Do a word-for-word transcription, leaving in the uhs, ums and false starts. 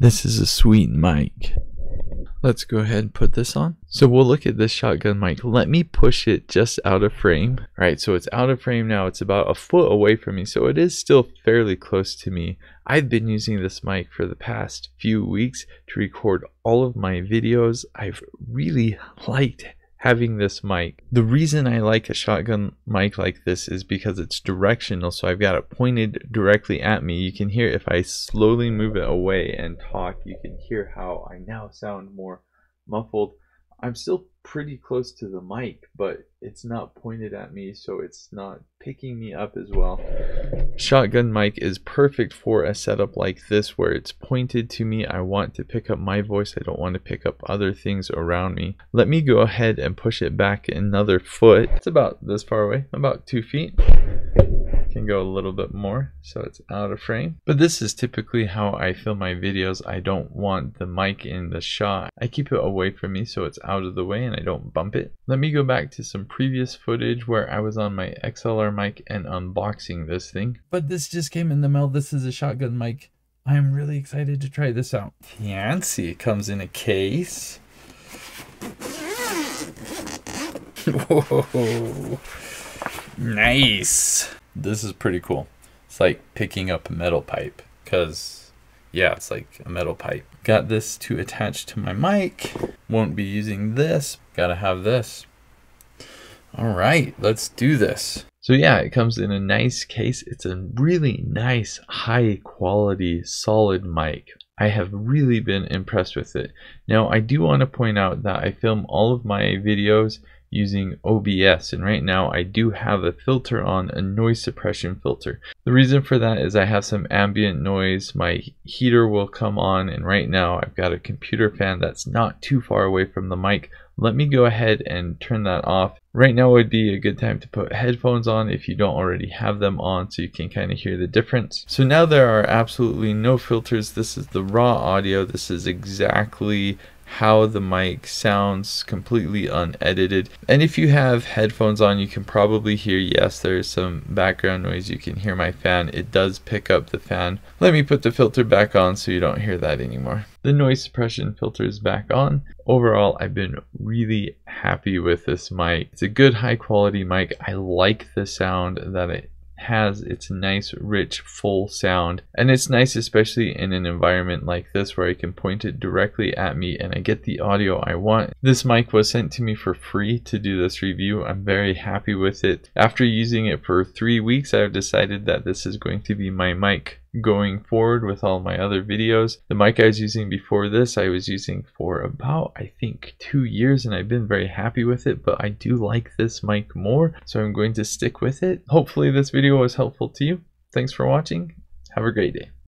This is a sweet mic. Let's go ahead and put this on. So we'll look at this shotgun mic. Let me push it just out of frame. All right, so it's out of frame now. It's about a foot away from me, so it is still fairly close to me. I've been using this mic for the past few weeks to record all of my videos. I've really liked having this mic. The reason I like a shotgun mic like this is because it's directional, so I've got it pointed directly at me. You can hear if I slowly move it away and talk, you can hear how I now sound more muffled. I'm still pretty close to the mic, but it's not pointed at me, so it's not picking me up as well. Shotgun mic is perfect for a setup like this where it's pointed to me. I want to pick up my voice. I don't want to pick up other things around me. Let me go ahead and push it back another foot. It's about this far away, about two feet. Can go a little bit more, so it's out of frame. But this is typically how I film my videos. I don't want the mic in the shot. I keep it away from me so it's out of the way and I don't bump it. Let me go back to some previous footage where I was on my X L R mic and unboxing this thing. But this just came in the mail. This is a shotgun mic. I'm really excited to try this out. Fancy. It comes in a case. Whoa. Nice. This is pretty cool. It's like picking up a metal pipe, because yeah, it's like a metal pipe. Got this to attach to my mic. Won't be using this. Gotta have this. All right, let's do this. So yeah, it comes in a nice case. It's a really nice, high quality, solid mic. I have really been impressed with it. Now, I do want to point out that I film all of my videos using O B S, and right now I do have a filter on, a noise suppression filter. The reason for that is I have some ambient noise, my heater will come on, and right now I've got a computer fan that's not too far away from the mic. Let me go ahead and turn that off. Right now would be a good time to put headphones on if you don't already have them on, so you can kind of hear the difference. So now there are absolutely no filters. This is the raw audio. This is exactly how the mic sounds, completely unedited. And if you have headphones on, you can probably hear, yes, there's some background noise. You can hear my fan. It does pick up the fan. Let me put the filter back on so you don't hear that anymore. The noise suppression filter is back on. Overall, I've been really happy with this mic. It's a good high quality mic. I like the sound that it has. It's nice, rich, full sound, and it's nice especially in an environment like this where I can point it directly at me and I get the audio I want. This mic was sent to me for free to do this review. I'm very happy with it. After using it for three weeks, I've decided that this is going to be my mic going forward with all my other videos. The mic I was using before this, I was using for about, I think, two years, and I've been very happy with it, but I do like this mic more, so I'm going to stick with it. Hopefully this video was helpful to you. Thanks for watching. Have a great day.